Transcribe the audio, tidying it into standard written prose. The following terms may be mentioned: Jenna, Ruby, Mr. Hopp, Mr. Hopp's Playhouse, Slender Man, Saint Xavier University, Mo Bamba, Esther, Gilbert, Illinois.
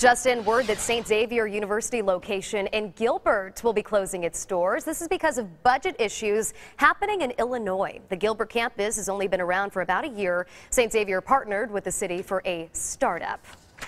Just in, word that Saint Xavier University location in Gilbert will be closing its doors. This is because of budget issues happening in Illinois. The Gilbert campus has only been around for about a year. Saint Xavier partnered with the city for a startup.